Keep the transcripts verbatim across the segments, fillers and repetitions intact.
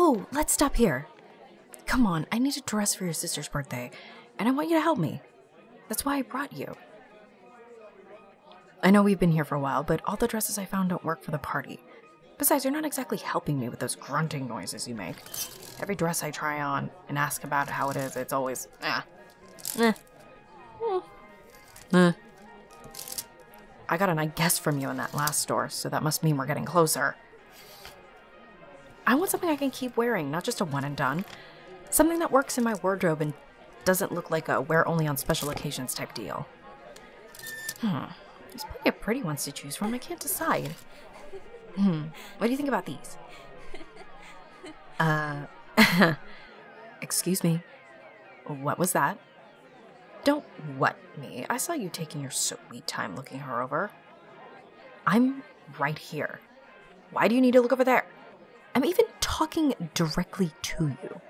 Oh, let's stop here. Come on, I need a dress for your sister's birthday, and I want you to help me. That's why I brought you. I know we've been here for a while, but all the dresses I found don't work for the party. Besides, you're not exactly helping me with those grunting noises you make. Every dress I try on and ask about how it is, it's always, ah, eh, eh, eh. I got an I guess from you in that last store, so that must mean we're getting closer. I want something I can keep wearing, not just a one and done. Something that works in my wardrobe and doesn't look like a wear only on special occasions type deal. Hmm. There's plenty of pretty ones to choose from. I can't decide. Hmm. What do you think about these? Uh, excuse me. What was that? Don't what me. I saw you taking your sweet time looking her over. I'm right here. Why do you need to look over there? I'm even talking directly to you.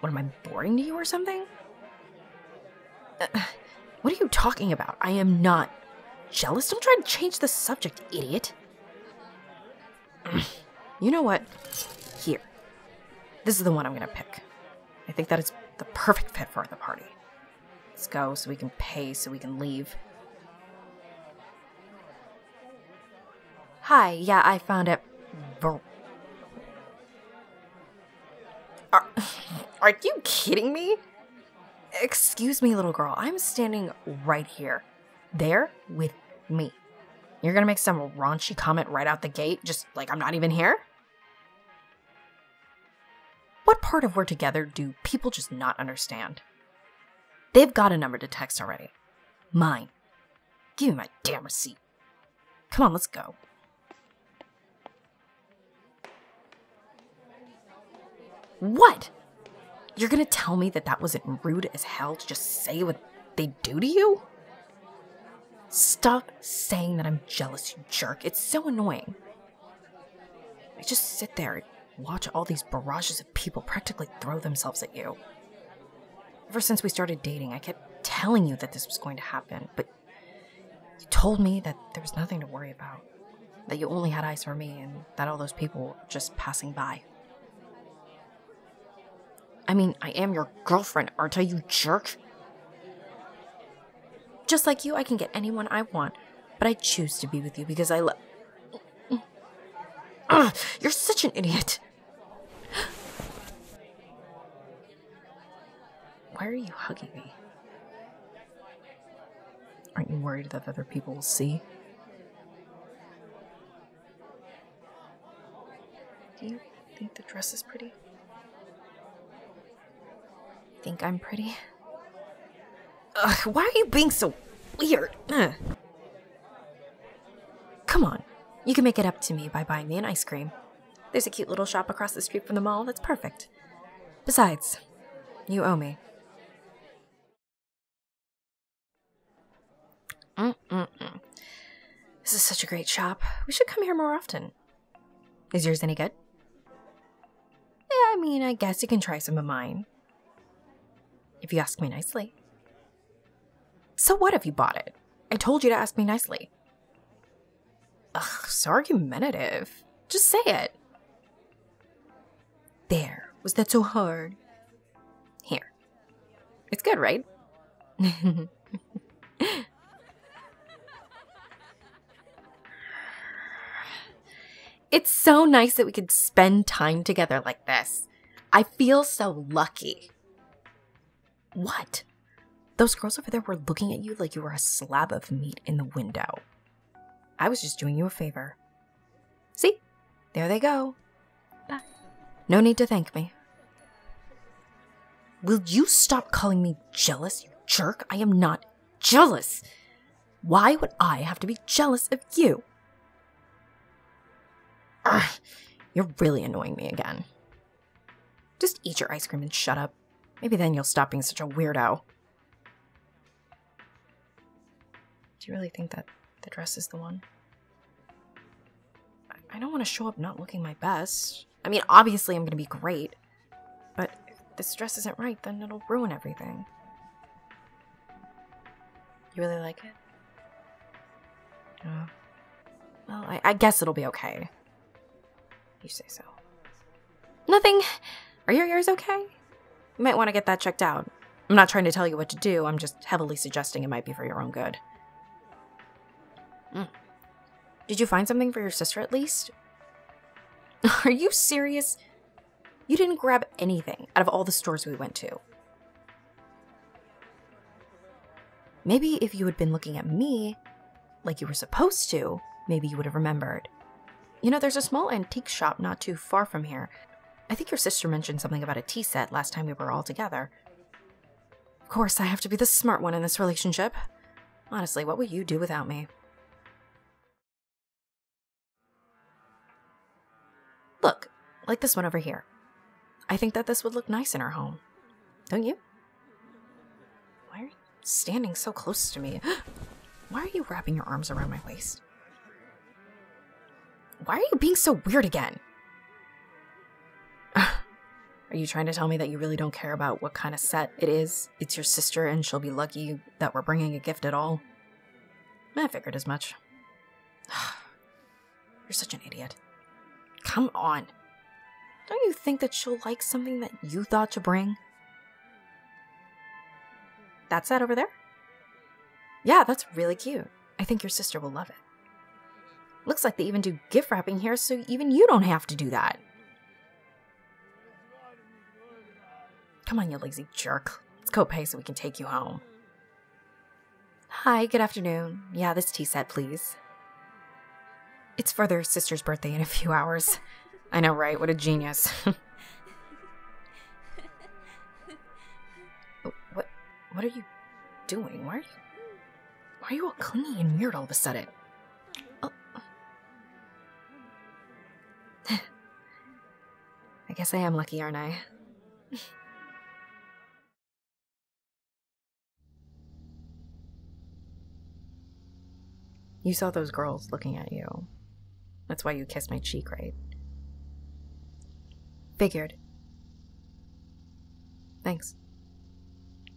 What, am I boring to you or something? Uh, what are you talking about? I am not jealous. Don't try to change the subject, idiot. You know what? Here. This is the one I'm gonna pick. I think that is the perfect fit for the party. Let's go so we can pay, so we can leave. Hi, yeah, I found it. Are, are you kidding me? Excuse me, little girl. I'm standing right here. There with me. You're gonna make some raunchy comment right out the gate, just like I'm not even here? What part of we're together do people just not understand? They've got a number to text already. Mine. Give me my damn receipt. Come on, let's go. What? You're gonna tell me that that wasn't rude as hell to just say what they do to you? Stop saying that I'm jealous, you jerk. It's so annoying. I just sit there and watch all these barrages of people practically throw themselves at you. Ever since we started dating, I kept telling you that this was going to happen, but you told me that there was nothing to worry about, that you only had eyes for me, and that all those people were just passing by. I mean, I am your girlfriend, aren't I, you jerk? Just like you, I can get anyone I want, but I choose to be with you because I love... You're such an idiot. Why are you hugging me? Aren't you worried that other people will see? Do you think the dress is pretty? Think I'm pretty? Ugh, why are you being so weird? Ugh. Come on, you can make it up to me by buying me an ice cream. There's a cute little shop across the street from the mall that's perfect. Besides, you owe me. Mm-mm-mm. This is such a great shop. We should come here more often. Is yours any good? Yeah, I mean, I guess you can try some of mine. If you ask me nicely. So what if you bought it? I told you to ask me nicely. Ugh, so argumentative. Just say it. There. Was that so hard? Here. It's good, right? It's so nice that we could spend time together like this. I feel so lucky. What? Those girls over there were looking at you like you were a slab of meat in the window. I was just doing you a favor. See? There they go. Bye. No need to thank me. Will you stop calling me jealous, you jerk? I am not jealous. Why would I have to be jealous of you? Ugh, you're really annoying me again. Just eat your ice cream and shut up. Maybe then you'll stop being such a weirdo. Do you really think that the dress is the one? I don't want to show up not looking my best. I mean, obviously I'm going to be great. But if this dress isn't right, then it'll ruin everything. You really like it? Oh. Well, I, I guess it'll be okay. You say so. Nothing. Are your ears okay? You might want to get that checked out. I'm not trying to tell you what to do. I'm just heavily suggesting it might be for your own good. Mm. Did you find something for your sister at least? Are you serious? You didn't grab anything out of all the stores we went to. Maybe if you had been looking at me like you were supposed to, maybe you would have remembered. You know, there's a small antique shop not too far from here. I think your sister mentioned something about a tea set last time we were all together. Of course, I have to be the smart one in this relationship. Honestly, what would you do without me? Look, like this one over here. I think that this would look nice in our home. Don't you? Why are you standing so close to me? Why are you wrapping your arms around my waist? Why are you being so weird again? Are you trying to tell me that you really don't care about what kind of set it is? It's your sister and she'll be lucky that we're bringing a gift at all. I figured as much. You're such an idiot. Come on. Don't you think that she'll like something that you thought to bring? That set over there? Yeah, that's really cute. I think your sister will love it. Looks like they even do gift wrapping here, so even you don't have to do that. Come on, you lazy jerk. Let's go pay so we can take you home. Hi, good afternoon. Yeah, this tea set, please. It's for their sister's birthday in a few hours. I know, right? What a genius. What, what are you doing? Why are you, why are you all clingy and weird all of a sudden? Oh. I guess I am lucky, aren't I? You saw those girls looking at you. That's why you kissed my cheek, right? Figured. Thanks.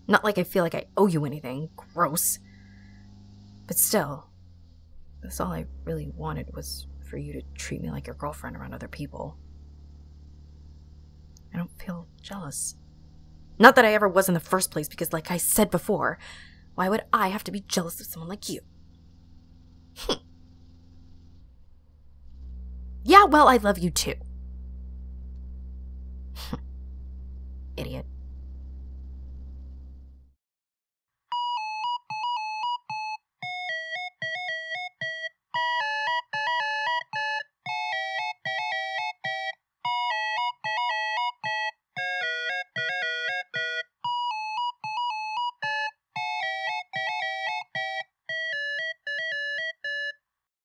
Not like I feel like I owe you anything. Gross. But still, that's all I really wanted was for you to treat me like your girlfriend around other people. I don't feel jealous. Not that I ever was in the first place, because like I said before, why would I have to be jealous of someone like you? Yeah, well, I love you too. Idiot.